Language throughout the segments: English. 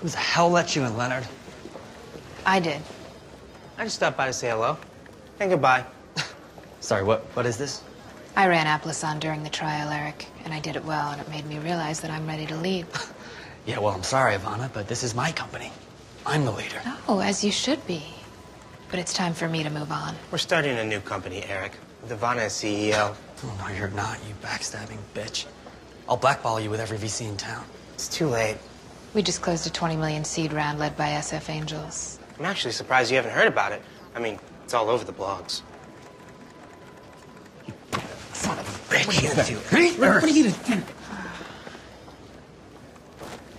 Who the hell let you in, Leonard? I did. I just stopped by to say hello and goodbye. Sorry, what is this? I ran Appleson during the trial, Eric, and I did it well, and it made me realize that I'm ready to lead. Yeah, well, I'm sorry, Ivana, but this is my company. I'm the leader. Oh, as you should be. But it's time for me to move on. We're starting a new company, Eric. With Ivana as CEO. Oh, no, you're not, you backstabbing bitch. I'll blackball you with every VC in town. It's too late. We just closed a 20 million seed round led by SF Angels. I'm actually surprised you haven't heard about it. I mean, it's all over the blogs. You son of a bitch. What are you gonna do? What are you gonna do?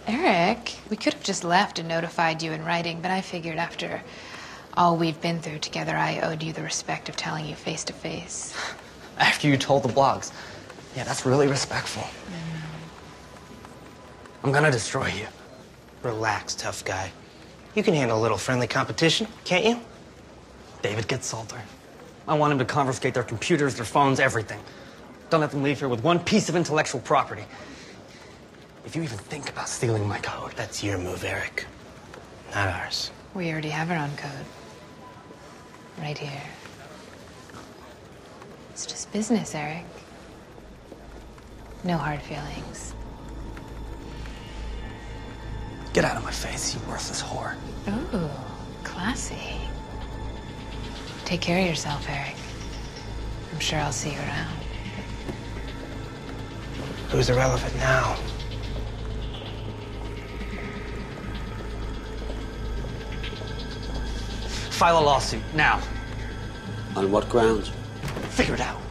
Eric, we could have just left and notified you in writing, but I figured after all we've been through together, I owed you the respect of telling you face to face. After you told the blogs? Yeah, that's really respectful. I'm gonna destroy you. Relax, tough guy. You can handle a little friendly competition, can't you? David gets Salter. I want him to confiscate their computers, their phones, everything. Don't let them leave here with one piece of intellectual property. If you even think about stealing my code... That's your move, Eric. Not ours. We already have our own code. Right here. It's just business, Eric. No hard feelings. Get out of my face, you worthless whore. Ooh, classy. Take care of yourself, Eric. I'm sure I'll see you around. Who's irrelevant now? File a lawsuit, now. On what grounds? Figure it out.